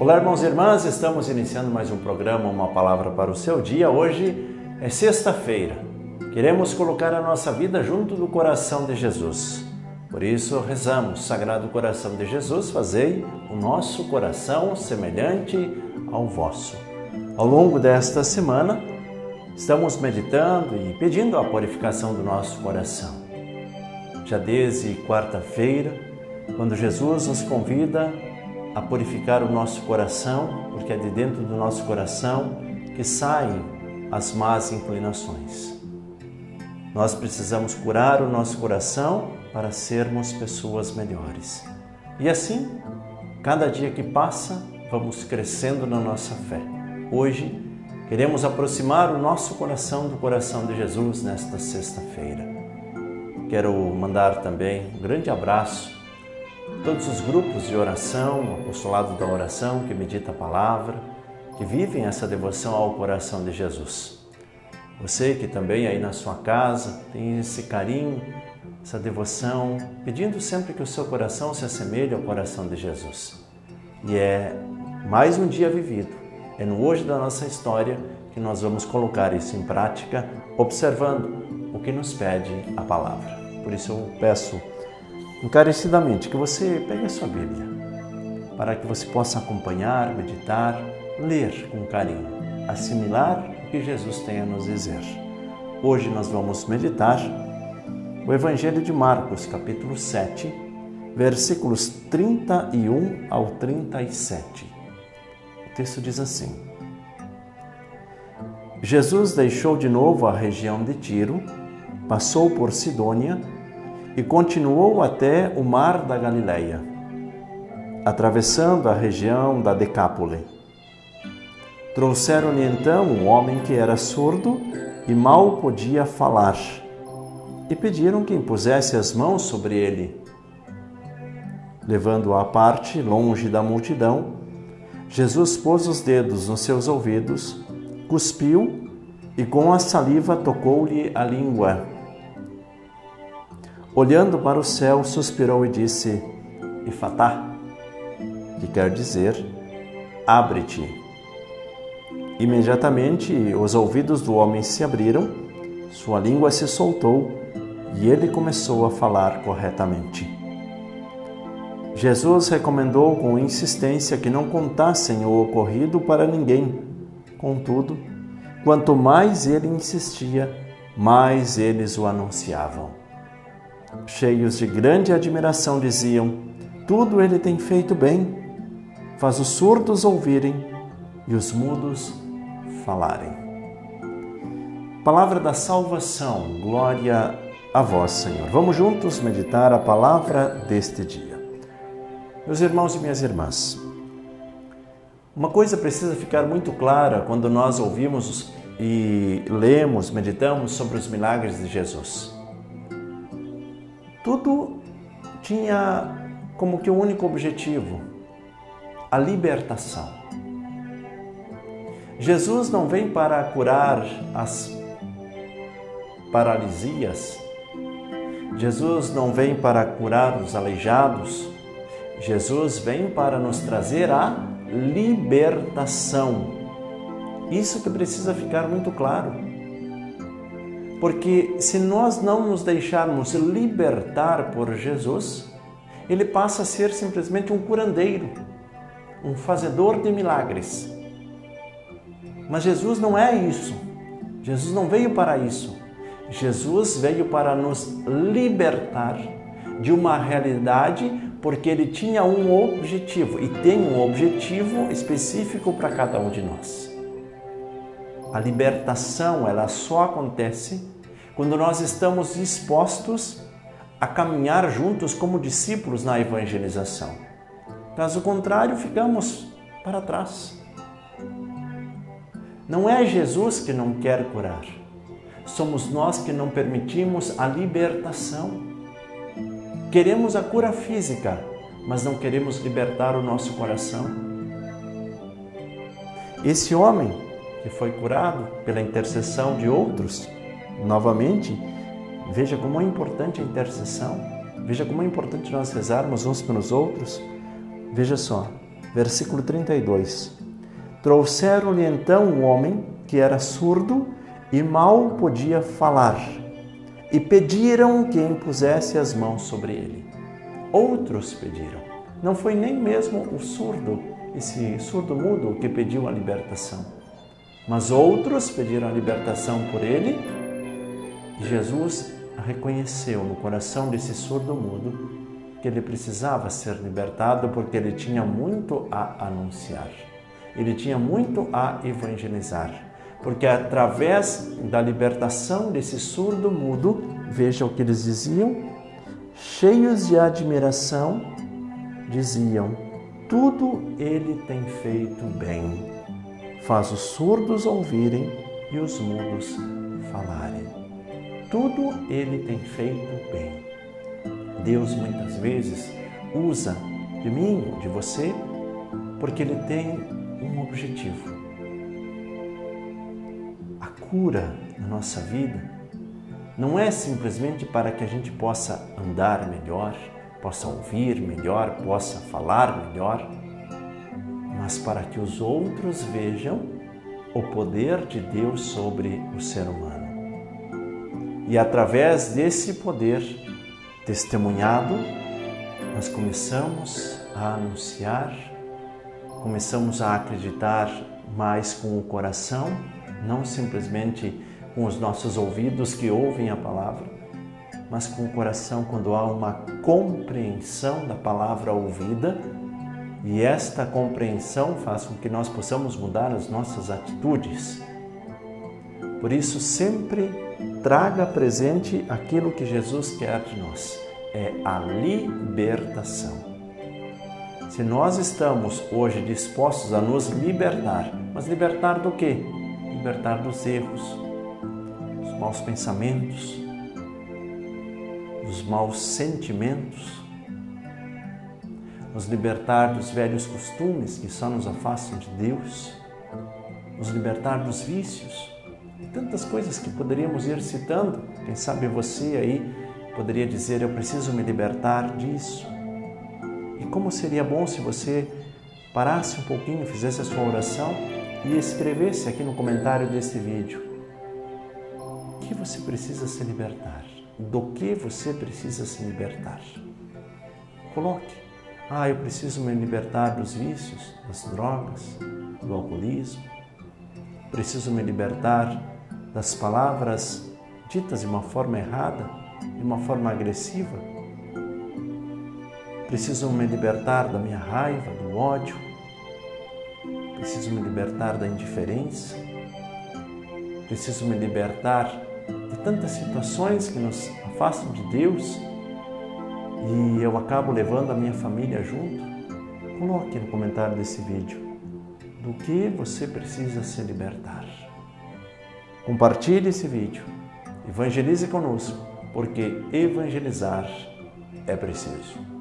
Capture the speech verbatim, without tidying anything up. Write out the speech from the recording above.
Olá, irmãos e irmãs, estamos iniciando mais um programa, Uma Palavra para o Seu Dia. Hoje é sexta-feira. Queremos colocar a nossa vida junto do coração de Jesus. Por isso rezamos, Sagrado Coração de Jesus, fazei o nosso coração semelhante ao vosso. Ao longo desta semana, estamos meditando e pedindo a purificação do nosso coração. Já desde quarta-feira, quando Jesus nos convida a purificar o nosso coração, porque é de dentro do nosso coração que saem as más inclinações. Nós precisamos curar o nosso coração para sermos pessoas melhores. E assim, cada dia que passa, vamos crescendo na nossa fé. Hoje, queremos aproximar o nosso coração do coração de Jesus nesta sexta-feira. Quero mandar também um grande abraço todos os grupos de oração, o apostolado da oração, que medita a palavra, que vivem essa devoção ao coração de Jesus. Você que também aí na sua casa tem esse carinho, essa devoção, pedindo sempre que o seu coração se assemelhe ao coração de Jesus. E é mais um dia vivido, é no hoje da nossa história que nós vamos colocar isso em prática, observando o que nos pede a palavra. Por isso eu peço encarecidamente que você pegue a sua Bíblia, para que você possa acompanhar, meditar, ler com carinho, assimilar o que Jesus tem a nos dizer. Hoje nós vamos meditar o Evangelho de Marcos, capítulo sete, versículos trinta e um ao trinta e sete. O texto diz assim: Jesus deixou de novo a região de Tiro, passou por Sidônia e continuou até o mar da Galileia, atravessando a região da Decápole. Trouxeram-lhe então um homem que era surdo e mal podia falar, e pediram que impusesse as mãos sobre ele. Levando-o à parte, longe da multidão, Jesus pôs os dedos nos seus ouvidos, cuspiu e com a saliva tocou-lhe a língua. Olhando para o céu, suspirou e disse: Efatá, que quer dizer, abre-te. Imediatamente os ouvidos do homem se abriram, sua língua se soltou e ele começou a falar corretamente. Jesus recomendou com insistência que não contassem o ocorrido para ninguém. Contudo, quanto mais ele insistia, mais eles o anunciavam. Cheios de grande admiração, diziam: tudo ele tem feito bem, faz os surdos ouvirem e os mudos falarem. Palavra da salvação, glória a vós, Senhor. Vamos juntos meditar a palavra deste dia. Meus irmãos e minhas irmãs, uma coisa precisa ficar muito clara quando nós ouvimos e lemos, meditamos sobre os milagres de Jesus. Tudo tinha como que o único objetivo, a libertação. Jesus não vem para curar as paralisias, Jesus não vem para curar os aleijados, Jesus vem para nos trazer a libertação. Isso que precisa ficar muito claro. Porque se nós não nos deixarmos libertar por Jesus, ele passa a ser simplesmente um curandeiro, um fazedor de milagres. Mas Jesus não é isso. Jesus não veio para isso. Jesus veio para nos libertar de uma realidade, porque ele tinha um objetivo e tem um objetivo específico para cada um de nós. A libertação, ela só acontece quando nós estamos dispostos a caminhar juntos como discípulos na evangelização. Caso contrário, ficamos para trás. Não é Jesus que não quer curar. Somos nós que não permitimos a libertação. Queremos a cura física, mas não queremos libertar o nosso coração. Esse homem que foi curado pela intercessão de outros. Novamente, veja como é importante a intercessão, veja como é importante nós rezarmos uns pelos outros. Veja só, Versículo trinta e dois. Trouxeram-lhe então um homem que era surdo e mal podia falar, e pediram que impusesse as mãos sobre ele. Outros pediram. Não foi nem mesmo o surdo, esse surdo mudo, que pediu a libertação. Mas outros pediram a libertação por ele, e Jesus reconheceu no coração desse surdo mudo que ele precisava ser libertado, porque ele tinha muito a anunciar, ele tinha muito a evangelizar. Porque através da libertação desse surdo mudo, veja o que eles diziam, cheios de admiração, diziam, tudo ele tem feito bem, faz os surdos ouvirem e os mudos falarem. Tudo ele tem feito bem. Deus muitas vezes usa de mim, de você, porque ele tem um objetivo. A cura na nossa vida não é simplesmente para que a gente possa andar melhor, possa ouvir melhor, possa falar melhor, mas para que os outros vejam o poder de Deus sobre o ser humano. E através desse poder testemunhado, nós começamos a anunciar, começamos a acreditar mais com o coração, não simplesmente com os nossos ouvidos que ouvem a palavra, mas com o coração, quando há uma compreensão da palavra ouvida, e esta compreensão faz com que nós possamos mudar as nossas atitudes. Por isso, sempre traga presente aquilo que Jesus quer de nós, é a libertação. Se nós estamos hoje dispostos a nos libertar, mas libertar do quê? Libertar dos erros, dos maus pensamentos, dos maus sentimentos, nos libertar dos velhos costumes que só nos afastam de Deus, nos libertar dos vícios e tantas coisas que poderíamos ir citando. Quem sabe você aí poderia dizer, eu preciso me libertar disso. E como seria bom se você parasse um pouquinho, fizesse a sua oração e escrevesse aqui no comentário desse vídeo o que você precisa se libertar, do que você precisa se libertar. Coloque, ah, eu preciso me libertar dos vícios, das drogas, do alcoolismo, preciso me libertar das palavras ditas de uma forma errada, de uma forma agressiva, preciso me libertar da minha raiva, do ódio, preciso me libertar da indiferença, preciso me libertar de tantas situações que nos afastam de Deus e eu acabo levando a minha família junto. Coloque no comentário desse vídeo do que você precisa se libertar. Compartilhe esse vídeo, evangelize conosco, porque evangelizar é preciso.